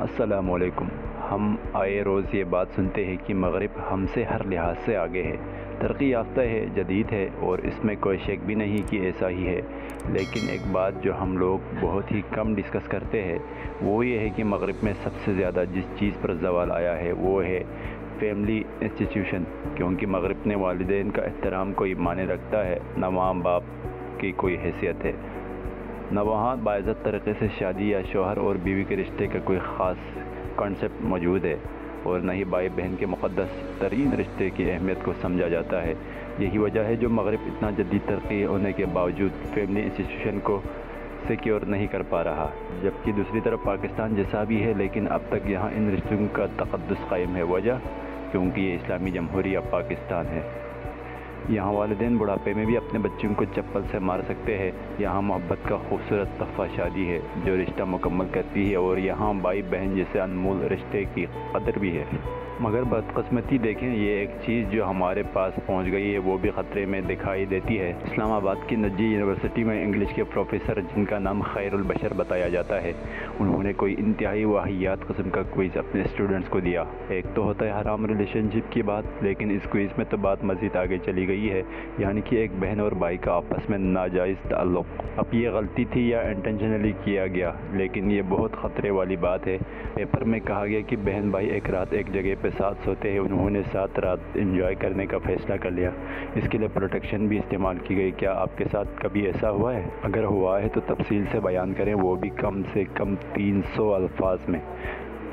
अस्सलामुअलैकुम। हम आए रोज़ ये बात सुनते हैं कि मग़रिब हमसे हर लिहाज से आगे है, तरक्की याफ्ता है, जदीद है और इसमें कोई शक भी नहीं कि ऐसा ही है। लेकिन एक बात जो हम लोग बहुत ही कम डिस्कस करते हैं वो ये है कि मग़रिब में सबसे ज़्यादा जिस चीज़ पर ज़वाल आया है वो है फैमिली इंस्टीट्यूशन, क्योंकि मग़रिब ने वालिदैन का एहतराम कोई माने रखता है, ना माँ बाप की कोई हैसियत है, ना वहाँ बाइज़्ज़त तरीक़े से शादी या शोहर और बीवी के रिश्ते का कोई ख़ास कॉन्सेप्ट मौजूद है और ना ही भाई बहन के मुक़द्दस तरीन रिश्ते की अहमियत को समझा जाता है। यही वजह है जो मग़रिब इतना जदीद तरक्की होने के बावजूद फैमिली इंस्टीट्यूशन को सिक्योर नहीं कर पा रहा, जबकि दूसरी तरफ पाकिस्तान जैसा भी है लेकिन अब तक यहाँ इन रिश्तों का तक़द्दुस कायम है। वजह क्योंकि ये इस्लामी जमहूरिया पाकिस्तान है। यहाँ वालिदैन बुढ़ापे में भी अपने बच्चों को चप्पल से मार सकते हैं। यहाँ मोहब्बत का खूबसूरत तोहफ़ा शादी है जो रिश्ता मुकम्मल करती है और यहाँ भाई बहन जैसे अनमोल रिश्ते की कदर भी है। मगर बदकिस्मती देखें ये एक चीज़ जो हमारे पास पहुँच गई है वो भी ख़तरे में दिखाई देती है। इस्लामाबाद की नजी यूनिवर्सिटी में इंग्लिश के प्रोफेसर जिनका नाम खैरुल बशर बताया जाता है, उन्होंने कोई इंतहाई वाहियात किस्म का क्विज़ अपने स्टूडेंट्स को दिया। एक तो होता है हराम रिलेशनशिप की बात, लेकिन इस क्विज़ में तो बात मज़ीद आगे चली गई है, यानी कि एक बहन और भाई का आपस में नाजायज़ ताल्लुक़। अब ये गलती थी या इंटेंशनली किया गया, लेकिन ये बहुत ख़तरे वाली बात है। पेपर में कहा गया कि बहन भाई एक रात एक जगह पे साथ सोते हैं, उन्होंने सात रात एंजॉय करने का फ़ैसला कर लिया। इसके लिए प्रोटेक्शन भी इस्तेमाल की गई। क्या आपके साथ कभी ऐसा हुआ है? अगर हुआ है तो तफसील से बयान करें, वो भी कम से कम 300 अल्फाज में।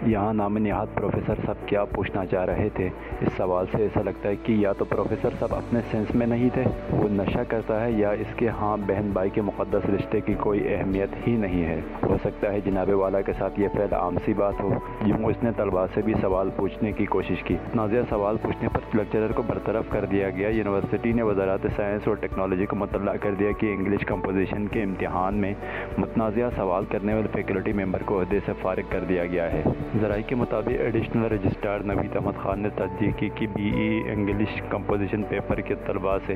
यहाँ नाम निहाद प्रोफेसर साहब क्या पूछना चाह रहे थे? इस सवाल से ऐसा लगता है कि या तो प्रोफेसर साहब अपने सेंस में नहीं थे, वो नशा करता है, या इसके हाँ बहन भाई के मुक़द्दस रिश्ते की कोई अहमियत ही नहीं है। हो सकता है जनाबे वाला के साथ ये फैल आम सी बात हो। यूँ इसने तलबा से भी सवाल पूछने की कोशिश की, नाज़िया सवाल पूछने पर लेक्चरर को बरतरफ़ कर दिया गया। यूनिवर्सिटी ने वज़ारत साइंस और टेक्नोलॉजी को मुतला कर दिया कि इंग्लिश कंपोजिशन के इम्तहान में मतनाज़ सवाल करने वाले फैकल्टी मेम्बर को अहदे से फ़ारिग कर दिया गया है। ज़राए के मुताबिक एडिशनल रजिस्ट्रार नबी अहमद खान ने तस्दीक की कि BE इंग्लिश कंपोजिशन पेपर के तलबा से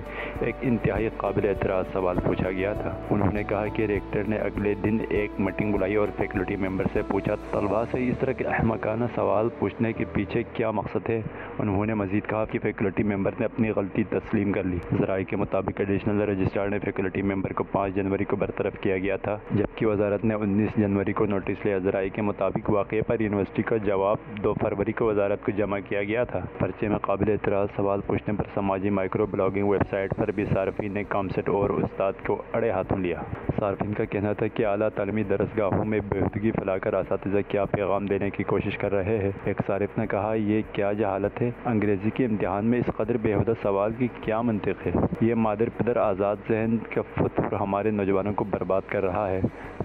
एक इंतहाई काबिल एतराज़ सवाल पूछा गया था। उन्होंने कहा कि रेक्टर ने अगले दिन एक मीटिंग बुलाई और फैकल्टी मेंबर से पूछा, तलबा से इस तरह के अहमकाना सवाल पूछने के पीछे क्या मकसद है? उन्होंने मज़ीद कहा कि फैकल्टी मेंबर ने अपनी गलती तस्लीम कर ली। ज़राए के मुताबिक एडिशनल रजिस्ट्रार ने फैकल्टी मेंबर को 5 जनवरी को बरतरफ़ किया गया था, जबकि वजारत ने 19 जनवरी को नोटिस लिया। ज़राए के मुताबिक वाक़े पर यूनिवर्सिटी का जवाब 2 फरवरी को वजारत को जमा किया गया था। पर्चे में काबिल एतराज़ सवाल पूछने पर समाजी माइक्रो ब्लॉगिंग वेबसाइट पर भी सार्फिन ने कॉमसेट और उस्ताद को अड़े हाथों लिया। सार्फिन का कहना था कि आला तालमी दरसगाहों में बेहूदगी फैलाकर असातिज़ा क्या पैगाम देने की कोशिश कर रहे हैं। एक सारिफ ने कहा, यह क्या जहालत है, अंग्रेज़ी के इम्तहान में इस कदर बेहुदा सवाल की क्या मंतिक है? ये मादर पदर आज़ाद जहन का फतूर हमारे नौजवानों को बर्बाद कर रहा है।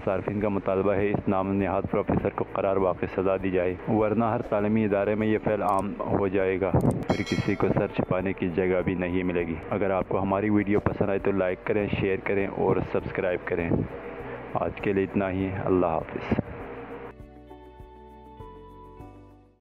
सार्फिन का मुतालबा है इस नाम नहाद प्रोफेसर को करार वाक़ई सज़ा दी जाए, वरना हर तालीमी इदारे में ये फैल आम हो जाएगा, फिर किसी को सर छिपाने की जगह भी नहीं मिलेगी। अगर आपको हमारी वीडियो पसंद आए तो लाइक करें, शेयर करें और सब्सक्राइब करें। आज के लिए इतना ही। अल्लाह हाफ़िज़।